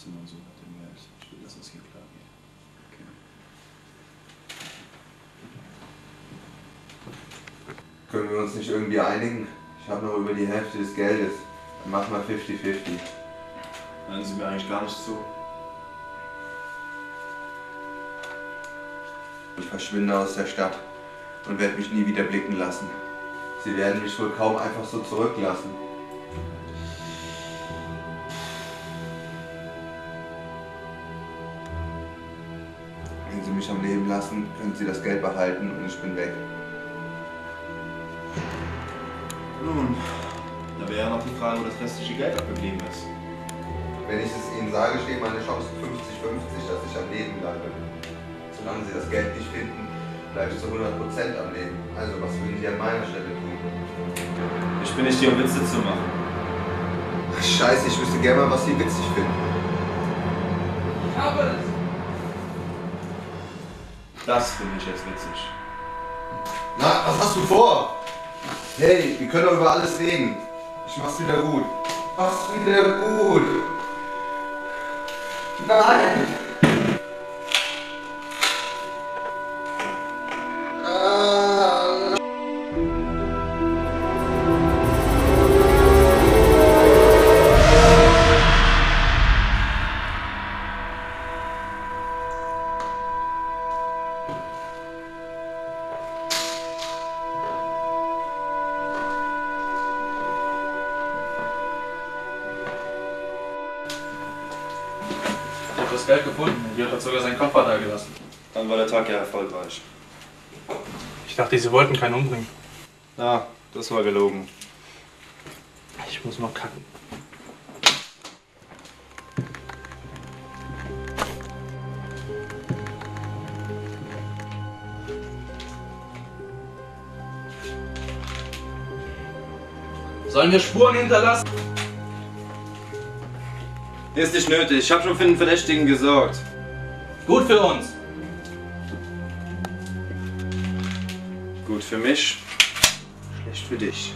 letzte Mal so hat er gemerkt. Ich will, dass das hier klar geht. Okay. Können wir uns nicht irgendwie einigen? Ich habe noch über die Hälfte des Geldes. Dann mach mal 50-50. Hören Sie mir eigentlich gar nicht zu. Ich verschwinde aus der Stadt und werde mich nie wieder blicken lassen. Sie werden mich wohl kaum einfach so zurücklassen. Wenn Sie mich am Leben lassen, können Sie das Geld behalten und ich bin weg. Nun, da wäre ja noch die Frage, wo das restliche Geld abgeblieben ist. Wenn ich es Ihnen sage, stehen meine Chancen 50-50, dass ich am Leben bleibe. Solange Sie das Geld nicht finden, bleibe ich zu 100% am Leben. Also, was würden Sie an meiner Stelle tun? Ich bin nicht hier, um Witze zu machen. Ach, scheiße, ich wüsste gerne mal, was Sie witzig finden. Ich habe es! Das finde ich jetzt witzig. Na, was hast du vor? Hey, wir können doch über alles reden. Ich mach's wieder gut. Mach's wieder gut! Nein! Das Geld gefunden. Hier hat sogar seinen Koffer da gelassen. Dann war der Tag ja erfolgreich. Ich dachte, Sie wollten keinen umbringen. Na, das war gelogen. Ich muss noch kacken. Sollen wir Spuren hinterlassen? Ist nicht nötig, ich habe schon für den Verdächtigen gesorgt. Gut für uns. Gut für mich, schlecht für dich.